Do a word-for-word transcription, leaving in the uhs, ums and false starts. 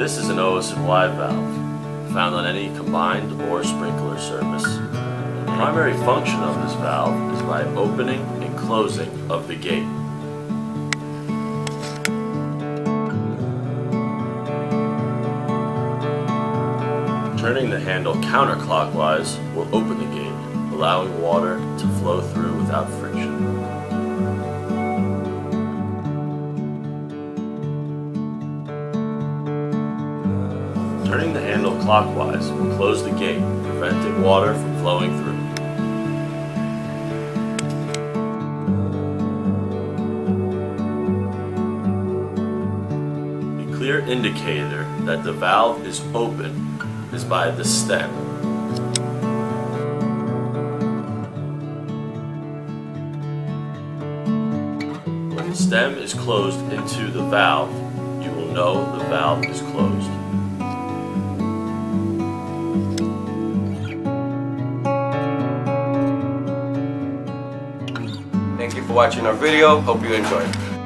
This is an O S and Y valve, found on any combined or sprinkler surface. The primary function of this valve is by opening and closing of the gate. Turning the handle counterclockwise will open the gate, allowing water to flow through without friction. Turning the handle clockwise will close the gate, preventing water from flowing through. A clear indicator that the valve is open is by the stem. When the stem is closed into the valve, you will know the valve is closed. Thank you for watching our video. Hope you enjoyed.